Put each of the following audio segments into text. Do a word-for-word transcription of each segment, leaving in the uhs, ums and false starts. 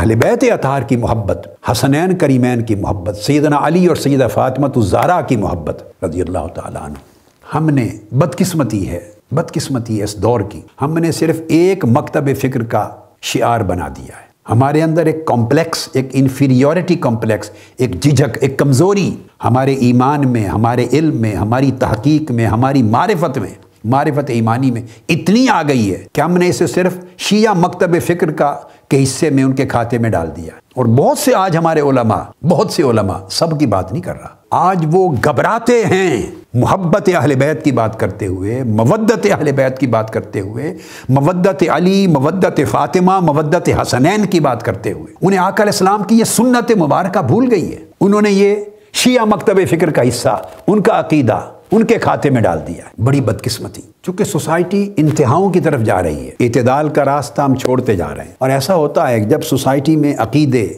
अहले बैत अतार की मोहब्बत, हसनैन करीमैन की मोहब्बत, सैयदना अली और सैयदा फातिमा-तुज़्ज़हरा की मोहब्बत रज़ी अल्लाह ताला अन्हा। हमने बदकिस्मती है बदकिस्मती है इस दौर की, हमने सिर्फ एक मकतब फ़िक्र का शिआर बना दिया है। हमारे अंदर एक कॉम्प्लेक्स, एक इन्फीरियॉरिटी कॉम्प्लेक्स, एक झिझक, एक कमज़ोरी हमारे ईमान में, हमारे इल्म में, हमारी तहकीक में, हमारी मारिफत में, मारिफत ईमानी में इतनी आ गई है कि हमने इसे सिर्फ शिया मकतब फ़िक्र का के हिस्से में, उनके खाते में डाल दिया। और बहुत से आज हमारे उलमा, बहुत से उलमा, सब की बात नहीं कर रहा, आज वो घबराते हैं मोहब्बत अहले बैत की बात करते हुए, मवद्दत अहले बैत की बात करते हुए, मवद्दत अली, मवद्दत फ़ातिमा, मवद्दत हसनैन की बात करते हुए। उन्हें आका अलैहिस्सलाम की ये सुन्नत मुबारक भूल गई है। उन्होंने ये शिया मकतब फ़िक्र का हिस्सा, उनका अकीदा उनके खाते में डाल दिया। बड़ी बदकिस्मती, चूंकि सोसाइटी इंतहाओं की तरफ जा रही है, इतदाल का रास्ता हम छोड़ते जा रहे हैं। और ऐसा होता है कि जब सोसाइटी में अकीदे,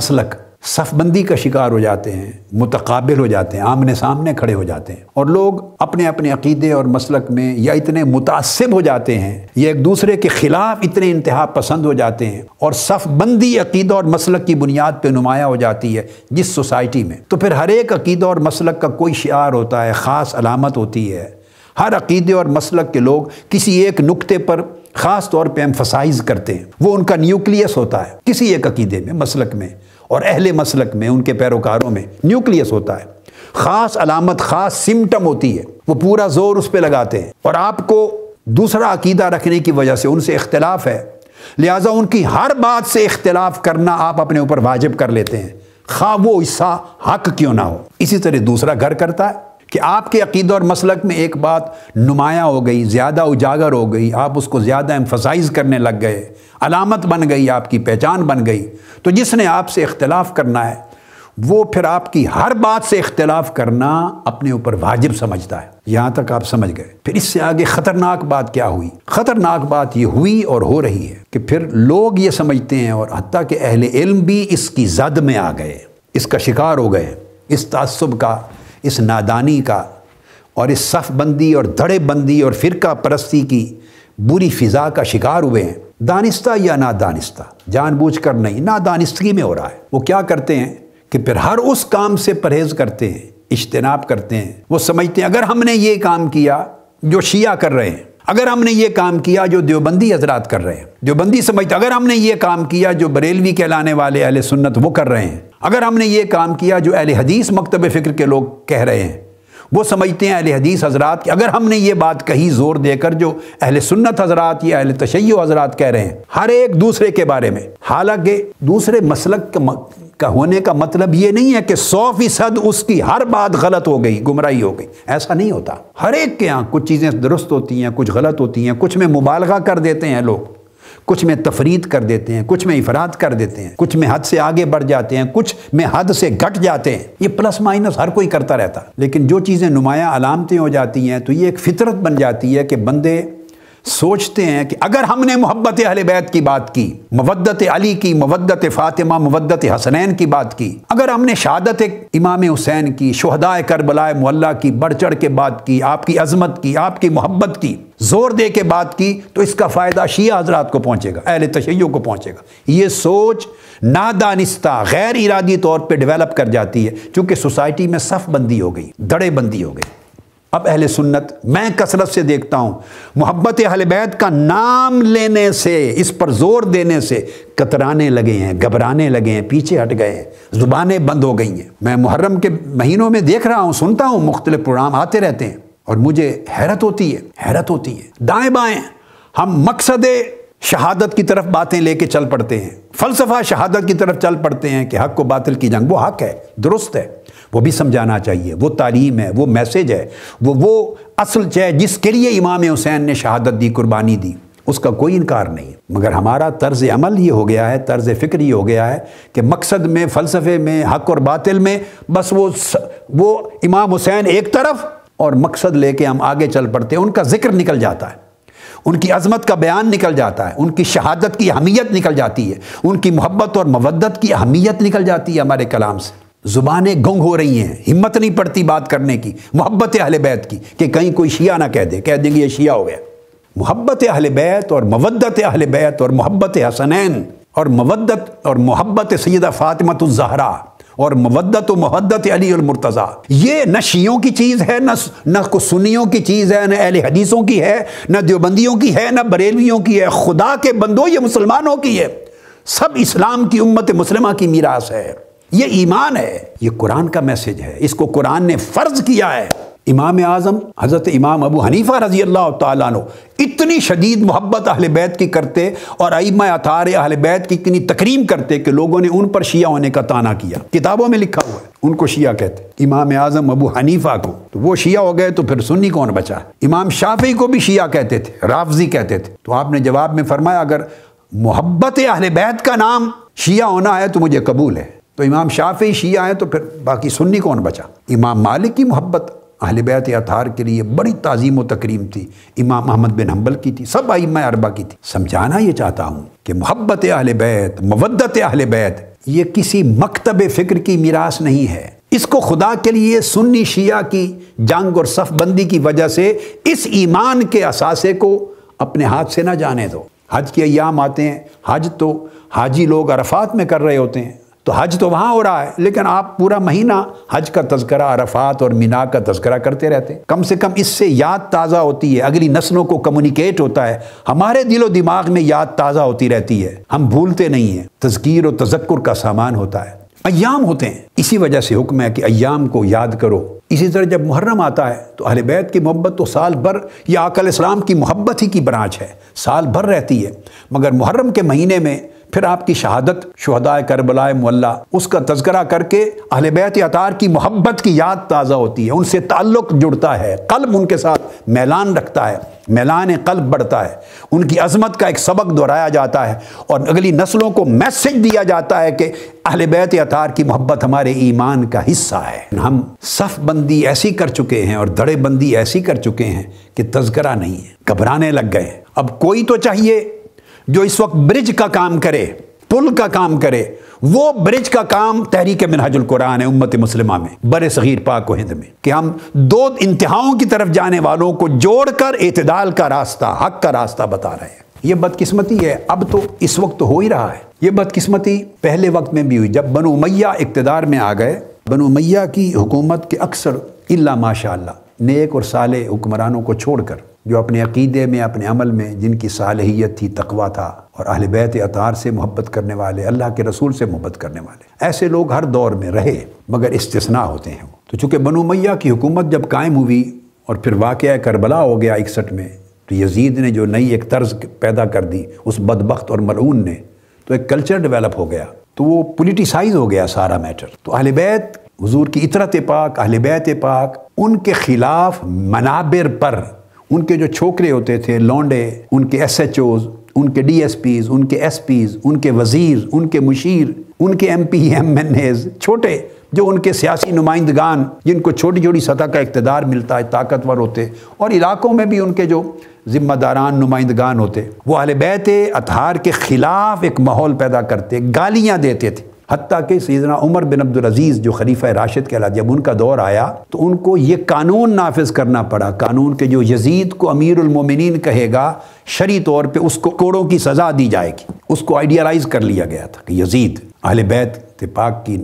मसलक सफबंदी का शिकार हो जाते हैं, मुतकाबिल हो जाते हैं, आमने सामने खड़े हो जाते हैं, और लोग अपने अपने अकीदे और मसलक में या इतने मुतासिब हो जाते हैं या एक दूसरे के ख़िलाफ़ इतने इंतहा पसंद हो जाते हैं और सफबंदी अकीदा और मसलक की बुनियाद पर नुमाया हो जाती है जिस सोसाइटी में, तो फिर हर एक अकीदा और मसलक का कोई शिआर होता है, ख़ास अलामत होती है। हर अकीदे और मसलक के लोग किसी एक नुक्ते पर ख़ास तौर पर एम्फसाइज़ करते हैं, वो उनका न्यूक्लियस होता है। किसी एक अकीदे में, मसलक में और अहले मसलक में, उनके पैरोकारों में न्यूक्लियस होता है, ख़ास अलामत, ख़ास सिम्टम होती है, वो पूरा ज़ोर उस पर लगाते हैं। और आपको दूसरा अकीदा रखने की वजह से उनसे इख्तिलाफ़ है, लिहाजा उनकी हर बात से इख्तिलाफ़ करना आप अपने ऊपर वाजिब कर लेते हैं, खा वो हिस्सा हक क्यों ना हो। इसी तरह दूसरा घर करता है कि आपके अकीदे और मसलक में एक बात नुमाया हो गई, ज़्यादा उजागर हो गई, आप उसको ज़्यादा एम्फसाइज़ करने लग गए, अलामत बन गई, आपकी पहचान बन गई, तो जिसने आपसे इख्तिलाफ़ करना है वो फिर आपकी हर बात से इख्तिलाफ़ करना अपने ऊपर वाजिब समझता है। यहाँ तक आप समझ गए। फिर इससे आगे ख़तरनाक बात क्या हुई? ख़तरनाक बात ये हुई और हो रही है कि फिर लोग ये समझते हैं, और हत्ता कि अहले इल्म भी इसकी जद में आ गए, इसका शिकार हो गए, इस तअस्सुब का, इस नादानी का, और इस सफ़बंदी और धड़ेबंदी और फ़िरका परस्ती की बुरी फ़िज़ा का शिकार हुए हैं। दानिस्ता या नादानिस्ता, जानबूझकर नहीं, नादानिस्तगी में हो रहा है। वो क्या करते हैं कि फिर हर उस काम से परहेज़ करते हैं, इज्तनाब करते हैं। वो समझते हैं अगर हमने ये काम किया जो शिया कर रहे हैं, अगर हमने ये काम किया जो देवबंदी हजरात कर रहे हैं, देवबंदी समझते अगर हमने ये काम किया जो बरेलवी कहलाने वाले अहले सुन्नत वो कर रहे हैं, अगर हमने ये काम किया जो अहले हदीस मकतब फ़िक्र के लोग कह रहे हैं, वो समझते हैं अहले हदीस हजरात कि अगर हमने ये बात कही ज़ोर देकर जो अहले सुन्नत हजरात या अहले तशय्यो हजरात कह रहे हैं हर एक दूसरे के बारे में। हालांकि दूसरे मसलक का होने का मतलब ये नहीं है कि सौ फीसद उसकी हर बात गलत हो गई, गुमराही हो गई, ऐसा नहीं होता। हर एक के यहाँ कुछ चीज़ें दुरुस्त होती हैं, कुछ गलत होती हैं, कुछ में मुबालगा कर देते हैं लोग, कुछ में तफरीद कर देते हैं, कुछ में इफराद कर देते हैं, कुछ में हद से आगे बढ़ जाते हैं, कुछ में हद से घट जाते हैं। ये प्लस माइनस हर कोई करता रहता है। लेकिन जो चीज़ें नुमाया अलामतें हो जाती हैं तो ये एक फितरत बन जाती है कि बंदे सोचते हैं कि अगर हमने मोहब्बत अहले बैत की बात की, मवद्दत अली की, मवद्दत फ़ातिमा, मवद्दत हसनैन की बात की, अगर हमने शहादत इमाम हुसैन की, शुहदाए करबला मुअल्ला की बढ़ चढ़ के बात की, आपकी अजमत की, आपकी मोहब्बत की ज़ोर दे के बात की, तो इसका फ़ायदा शिया हजरात को पहुँचेगा, अहले तशय्यो को पहुँचेगा। ये सोच नादानिस्ता, गैर इरादी तौर पर डेवलप कर जाती है, चूँकि सोसाइटी में सफ़बंदी हो गई, धड़ेबंदी हो गई। अब अहले सुन्नत, मैं कसरत से देखता हूँ, मोहब्बत अहले बैत का नाम लेने से, इस पर ज़ोर देने से कतराने लगे हैं, घबराने लगे हैं, पीछे हट गए हैं, ज़ुबानें बंद हो गई हैं। मैं मुहर्रम के महीनों में देख रहा हूँ, सुनता हूँ, मुख्तलिफ प्रोग्राम आते रहते हैं और मुझे हैरत होती है, हैरत होती है। दाएँ बाएँ हम मकसद शहादत की तरफ बातें लेके चल पड़ते हैं, फ़लसफ़ा शहादत की तरफ चल पड़ते हैं कि हक़ को बातिल की जंग। वो हक़ है, दुरुस्त है, वो भी समझाना चाहिए, वो तालीम है, वो मैसेज है, वो वो असल है जिसके लिए इमाम हुसैन ने शहादत दी, कुर्बानी दी, उसका कोई इनकार नहीं। मगर हमारा तर्ज अमल ये हो गया है, तर्ज फ़िक्र ये हो गया है कि मकसद में, फ़लसफ़े में, हक़ और बातिल में बस वो वो इमाम हुसैन एक तरफ और मकसद लेके हम आगे चल पड़ते हैं। उनका ज़िक्र निकल जाता है, उनकी अजमत का बयान निकल जाता है, उनकी शहादत की अहमियत निकल जाती है, उनकी मोहब्बत और मवद्दत की अहमियत निकल जाती है हमारे कलाम से। ज़ुबानें गुंग हो रही हैं, हिम्मत नहीं पड़ती बात करने की मोहब्बत अहले बैत की कि कहीं कोई शिया ना कह दे, कह देंगे ये शिया हो गया। मोहब्बत अहले बैत और मवद्दत अहले बैत और मोहब्बत हसनैन और मवद्दत और मोहब्बत सैयदा फातिमतु ज़हरा और मवद्दत व मोहब्बत अली अल मुर्तज़ा, ये न शियों की चीज़ है, न न को सुन्नियों की चीज़ है, न अहले हदीसों की है, न देवबंदियों की है, न बरेलवियों की है। खुदा के बंदो, ये मुसलमानों की है। सब इस्लाम की उम्मत मुसलमा की मीरास है। ये ईमान है, ये कुरान का मैसेज है, इसको कुरान ने फ़र्ज़ किया है। इमाम आज़म हज़रत इमाम अबू हनीफ़ा रज़ी अल्लाह तआला अन्हु इतनी शदीद मोहब्बत अहले बैत की करते और आइम्मा अतार अहले बैत की इतनी तकरीम करते कि लोगों ने उन पर शिया होने का ताना किया। किताबों में लिखा हुआ है, उनको शिया कहते। इमाम आज़म अबू हनीफ़ा को तो वो शिया हो गए, तो फिर सुन्नी कौन बचा। इमाम शाफी को भी शिया कहते थे, राफ़ज़ी कहते थे। तो आपने जवाब में फरमाया, अगर मोहब्बत अहले बैत का नाम शिया होना है तो मुझे कबूल है। तो इमाम शाफी शिया है, तो फिर बाकी सुन्नी कौन बचा। इमाम मालिक की मोहब्बत अहले बैत अतार के लिए बड़ी ताज़ीम व तकरीम थी, इमाम अहमद बिन हम्बल की थी, सब आइम्मा अरबा की थी। समझाना ये चाहता हूँ कि मोहब्बत अहले बैत, मवद्दत अहले बैत, ये किसी मकतब फ़िक्र की मिरास नहीं है। इसको खुदा के लिए सुन्नी शिया की जंग और सफ़बंदी की वजह से इस ईमान के असासे को अपने हाथ से ना जाने दो। हज के अयाम आते हैं, हज तो हाजी लोग अरफात में कर रहे होते हैं, तो हज तो वहाँ हो रहा है, लेकिन आप पूरा महीना हज का तज़करा, अरफात और मिना का तज़करा करते रहते हैं। कम से कम इससे याद ताज़ा होती है, अगली नस्लों को कम्युनिकेट होता है। हमारे दिलो दिमाग में याद ताज़ा होती रहती है, हम भूलते नहीं हैं। तज़कीर और तज़क्कुर का सामान होता है, अय्याम होते हैं। इसी वजह से हुक्म है कि अय्याम को याद करो। इसी तरह जब मुहर्रम आता है तो अहले बैत की मोहब्बत तो साल भर, या आकल इस्लाम की मोहब्बत ही की ब्रांच है, साल भर रहती है। मगर मुहर्रम के महीने में फिर आपकी शहादत, शुहदाए करबलाए मुअल्ला, उसका तज़करा करके अहले बैत अतार की मोहब्बत की याद ताज़ा होती है, उनसे ताल्लुक़ जुड़ता है, क़ल्ब उनके साथ मैलान रखता है, मैलान क़ल्ब बढ़ता है। उनकी अज़मत का एक सबक दोहराया जाता है और अगली नस्लों को मैसेज दिया जाता है कि अहले बैत अतार की मोहब्बत हमारे ईमान का हिस्सा है। हम सफ़बंदी ऐसी कर चुके हैं और धड़ेबंदी ऐसी कर चुके हैं कि तज़करा नहीं है, घबराने लग गए। अब कोई तो चाहिए जो इस वक्त ब्रिज का काम करे, पुल का काम करे। वो ब्रिज का काम तहरीक मिनहाज उल कुरान है उम्मत मुस्लिमा में, बड़े सगीर पाक हिंद में, कि हम दो इंतहाओं की तरफ जाने वालों को जोड़कर एतदाल का रास्ता, हक का रास्ता बता रहे हैं। ये बदकिस्मती है, अब तो इस वक्त तो हो ही रहा है। ये बदकिस्मती पहले वक्त में भी हुई, जब बनु उमैया इक़्तिदार में आ गए। बनु उमैया की हुकूमत के अक्सर इल्ला माशाअल्लाह नेक और साले हुक्मरानों को छोड़कर, जो अपने अक़ीदे में, अपने अमल में, जिनकी सालहियत थी, तकवा था और अहले बैत अतार से मोहब्बत करने वाले, अल्लाह के रसूल से मोहब्बत करने वाले, ऐसे लोग हर दौर में रहे, मगर इस्तिस्ना होते हैं। तो चूँकि बनु उमैया की हुकूमत जब कायम हुई और फिर वाक़या करबला हो गया इकसठ में, तो यजीद ने जो नई एक तर्ज पैदा कर दी उस बदबख्त और मलऊन ने, तो एक कल्चर डेवलप हो गया, तो वो पोलिटिसाइज हो गया सारा मैटर। तो अहले बैत, हुजूर की इतरत पाक, अहले बैत पाक, उनके ख़िलाफ़ मनाबिर पर उनके जो छोकरे होते थे, लौंडे, उनके एस एच ओज़, उनके डी एस पीज़, उनके एस पीज़, उनके वज़ीर, उनके मुशीर, उनके M P M N As, छोटे जो उनके सियासी नुमाइंदगान, जिनको छोटी छोटी सतह का इक़्तिदार मिलता है, ताकतवर होते, और इलाक़ों में भी उनके जो ज़िम्मेदारान नुमाइंदगान होते, वो अहले बैत अतहार के ख़िलाफ़ एक माहौल पैदा करते, गालियाँ देते थे। हत्ता कि सैयदना उमर बिन अब्दुल अज़ीज़ जो खलीफा राशिद कहलाते, जब उनका दौर आया तो उनको ये कानून नाफिज करना पड़ा, कानून के जो यजीद को अमीरुल मोमिनीन कहेगा, शरी तौर पे उसको कोड़ों की सज़ा दी जाएगी। उसको आइडियलाइज़ कर लिया गया था कि यजीद अहले बैत पाक की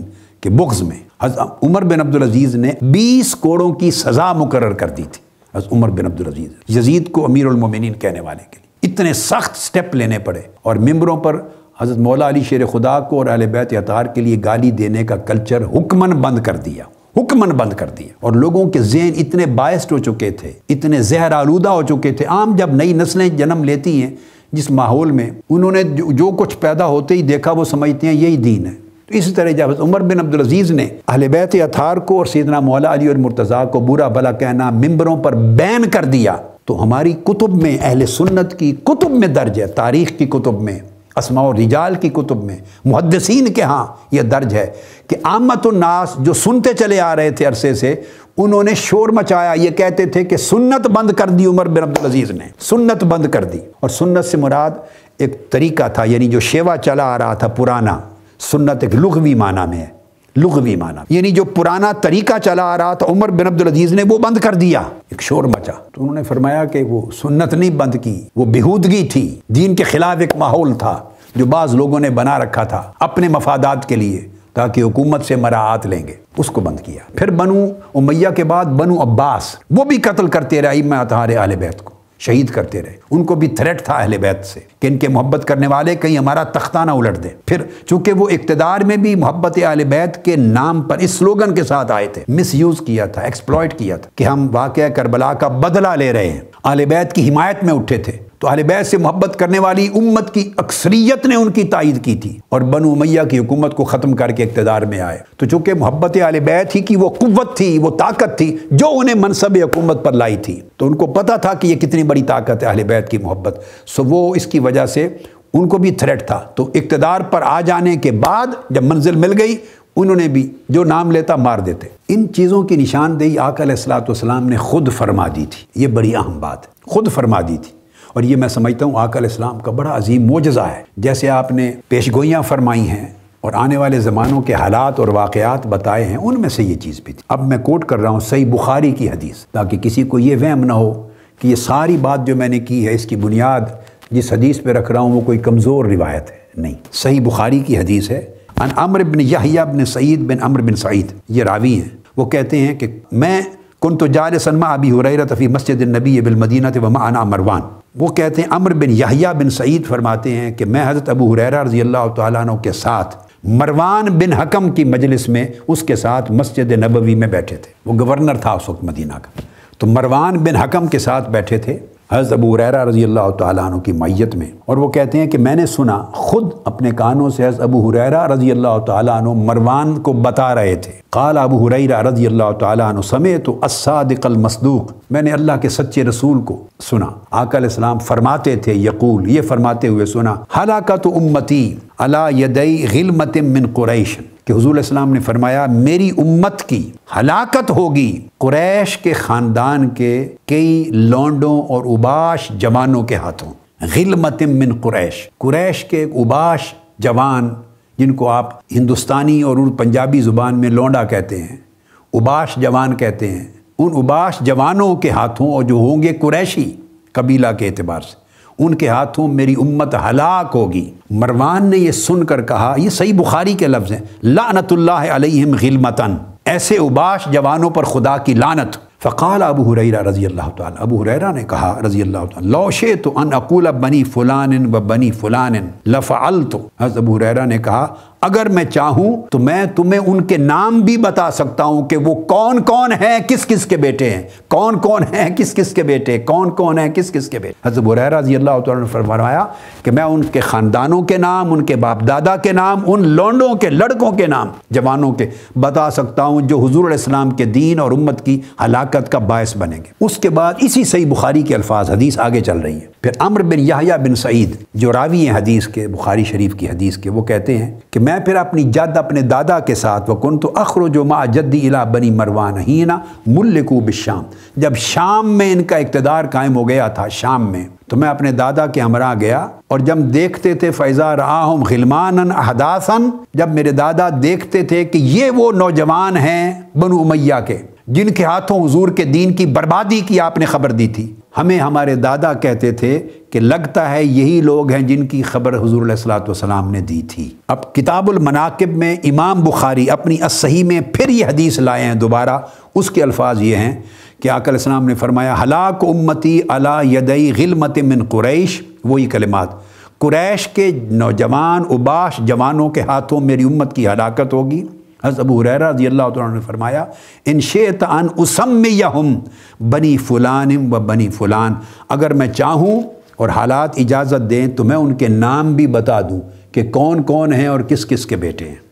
के बुग़्ज़ में। हज़रत उमर बिन अब्दुल अज़ीज़ ने बीस कोड़ों की सज़ा मुकर्रर कर दी थी। हज़रत उमर बिन अब्दुल अज़ीज़, यजीद को अमीरुल मोमिनीन कहने वाले के लिए इतने सख्त स्टेप लेने पड़े, और मिंबरों पर हज़रत मौला अली शेर खुदा को और अहले बैत अतार के लिए गाली देने का कल्चर हुक्मन बंद कर दिया, हुक्मन बंद कर दिया। और लोगों के ज़हन इतने बायस्ड हो चुके थे, इतने जहर आलूदा हो चुके थे। आम जब नई नस्लें जन्म लेती हैं जिस माहौल में, उन्होंने जो, जो कुछ पैदा होते ही देखा, वो समझते हैं यही दीन है। तो इसी तरह जब उमर बिन अब्दुल अज़ीज़ ने अहले बैत अतार को और सैयदना मौला अली और मुर्तज़ा को बुरा भला कहना, मिंबरों पर बैन कर दिया, तो हमारी कुतुब में, अहले सुन्नत की कुतुब में दर्ज है, तारीख़ की कुतुब में, अस्मा और रिजाल की कुतुब में, मुहद्दिसीन के यहाँ यह दर्ज है कि आमतुन्नास जो सुनते चले आ रहे थे अरसे से, उन्होंने शोर मचाया। ये कहते थे कि सुन्नत बंद कर दी उमर बिन अब्दुल अज़ीज़ ने, सुन्नत बंद कर दी। और सुन्नत से मुराद एक तरीका था, यानी जो शेवा चला आ रहा था पुराना। सुन्नत एक लुग़वी माना में है, लुग़वी माना, यानी जो पुराना तरीका चला आ रहा था, उमर बिन अब्दुल अज़ीज़ ने वो बंद कर दिया। एक शोर मचा, तो उन्होंने फरमाया कि वो सुन्नत नहीं बंद की, वो बेहूदगी थी, दीन के ख़िलाफ़ एक माहौल था। जो बाज़ लोगों ने बना रखा था अपने मफादात के लिए, ताकि हुकूमत से मराआत लेंगे, उसको बंद किया। फिर बनु उमैया के बाद बनु अब्बास, वो भी कत्ल करते रहे इमाम तुम्हारे अहले बैत को, शहीद करते रहे। उनको भी थ्रेट था अहले बैत से कि इनके मोहब्बत करने वाले कहीं हमारा तख्ता ना उलट दें। फिर चूंकि वो इक्तदार में भी मोहब्बत अहले बैत के नाम पर इस स्लोगन के साथ आए थे, मिसयूज़ किया था, एक्सप्लॉयट किया था कि हम वाक़या करबला का बदला ले रहे हैं। अहले बैत की हिमायत में उठे थे, तो अहले बैत से मोहब्बत करने वाली उम्मत की अक्सरियत ने उनकी तायद की थी और बनु उमैया की हुकूमत को ख़त्म करके इक़्तिदार में आए। तो चूँकि मोहब्बत अहले बैत ही की वो कुव्वत थी, वो ताकत थी जो उन्हें मनसब हुकूमत पर लाई थी, तो उनको पता था कि ये कितनी बड़ी ताकत है अहले बैत की मोहब्बत। सो वो इसकी वजह से उनको भी थ्रेट था। तो इक़्तिदार पर आ जाने के बाद जब मंजिल मिल गई, उन्होंने भी जो नाम लेता मार देते। इन चीज़ों की निशानदेही आका अलैहिस्सलातु वस्सलाम ने खुद फरमा दी थी। ये बड़ी अहम बात, खुद फरमा दी थी और ये मैं समझता हूँ आका अलैहिस्सलाम का बड़ा अजीम मोजज़ा है। जैसे आपने पेशगोइयाँ फरमाई हैं और आने वाले ज़मानों के हालात और वाक़यात बताए हैं, उनमें से ये चीज़ भी थी। अब मैं कोट कर रहा हूँ सही बुखारी की हदीस, ताकि किसी को ये वहम ना हो कि ये सारी बात जो मैंने की है इसकी बुनियाद जिस हदीस पर रख रहा हूँ वो कोई कमज़ोर रिवायत है, नहीं। सही बुखारी की हदीस है, अन अम्र बिन यहया बिन सईद बिन अम्र बिन सईद, ये रावी हैं। वो कहते हैं कि मैं कुन्तु जालिसन मअ अबी हुरैरह फी मस्जिद नबी बिल मदीना व मअना मरवान। वो कहते हैं अम्र बिन यहया बिन सईद फरमाते हैं कि मैं हज़रत अबू हुरैरा रज़ी अल्लाह तआला अन्हु के साथ मरवान बिन हकम की मजलिस में उसके साथ मस्जिद नबवी में बैठे थे। वो गवर्नर था उस वक्त मदीना का। तो मरवान बिन हकम के साथ बैठे थे हज़रत अबू हुरैरा रज़ी अल्लाह तआला अन्हु की मैयत में, और वो कहते हैं कि मैंने सुना खुद अपने कानों से हज़रत अबू हुरैरा रज़ी अल्लाह तआला अन्हु मरवान को बता रहे थे। क़ाल अबू हुरैरा रज़ी अल्लाह तआला अन्हु समेतु अस्सादिक़ल मस्दूक़, मैंने अल्लाह के सच्चे रसूल को सुना, आका अलैहिस्सलाम फरमाते थे, यकूल, ये फरमाते हुए सुना, हलाकतु उम्मती अला यदै ग़िल्मतिन मिन कुरैश, कि हुज़ूर अलैहिस्सलाम ने फरमाया मेरी उम्मत की हलाकत होगी कुरैश के ख़ानदान के कई लौंडों और उबाश जवानों के हाथों। ग़िल्मतिन मिन कुरैश, कुरैश के उबाश जवान, जिनको आप हिंदुस्तानी और पंजाबी ज़ुबान में लौंडा कहते हैं, उबाश जवान कहते हैं, उन उबाश जवानों के हाथों, और जो होंगे कुरैशी कबीला के एतबार से, उनके हाथों मेरी उम्मत हलाक होगी। मरवान ने यह सुनकर कहा, ये सही बुखारी के लफ्ज़ हैं, लानतुल्लाह अलैहिम ग़िल्मतन, ऐसे उबाश जवानों पर खुदा की लानत। फ़क़ाल अबू हुरैरा रज़ी अल्लाह तआला, अबू हुरैरा ने कहा रज़ी अल्लाह तआला, लौ शिअ्तु अन अक़ूल बनी फ़ुलान व बनी फ़ुलान लफ़अल्तु, हज़रत अबू हुरैरा ने कहा अगर मैं चाहूँ तो मैं तुम्हें उनके नाम भी बता सकता हूँ कि वो कौन कौन हैं, किस किस के बेटे हैं, कौन कौन हैं, किस किस के बेटे, कौन कौन हैं, किस किस के बेटे। हज़रत अबू हुरैरा रज़ी अल्लाह तआला ने फरमाया कि मैं उनके ख़ानदानों के नाम, उनके बाप दादा के नाम, उन लौंडों के लड़कों के नाम, जवानों के बता सकता हूँ जो हुज़ूर अलैहिस्सलाम के दीन और उम्मत की हलाकत का बायस बनेंगे। उसके बाद इसी सही बुखारी के अल्फाज, हदीस आगे चल रही है। फिर अम्र बिन यहया बिन सईद जो रावी हैं हदीस के, बुखारी शरीफ की हदीस के, वो कहते हैं कि मैं फिर अपनी जद, अपने दादा के साथ, वकुन्तु अखरुजु मअ जद्दी इला बनी मरवान हीना मुल्लिकू बिश्शाम, जब शाम में इनका इक़्तिदार कायम हो गया था, शाम में, तो मैं अपने दादा के हमरा गया और जब देखते थे, फ़ैज़ा रआहुम ग़िलमानन अहदासन, जब मेरे दादा देखते थे कि ये वो नौजवान हैं बनु उमैया के जिनके हाथों हुजूर के दीन की बर्बादी की आपने खबर दी थी, हमें हमारे दादा कहते थे कि लगता है यही लोग हैं जिनकी खबर हुजूर अलैहिस्सलातु वस्सलाम ने दी थी। अब किताबुल मनाकिब में इमाम बुखारी अपनी अस्सही में फिर ये हदीस लाए हैं दोबारा, उसके अल्फाज ये हैं कि आका अलैहिस्सलाम ने फरमाया हलाक उम्मती अला यदै ग़िल्मतिन मिन कुरैश, वही कलिमात, कुरैश के नौजवान उबाश जवानों के हाथों मेरी उम्मत की हलाकत होगी। हज़रत अबू हुरैरा रज़ी अल्लाह तआला अन्हु ने फरमाया इन शिअ्त अन उसम्मियहुम बनी फ़ुलान व बनी फ़ुलान, अगर मैं चाहूँ और हालात इजाज़त दें तो मैं उनके नाम भी बता दूँ कि कौन कौन हैं और किस किस के बेटे हैं।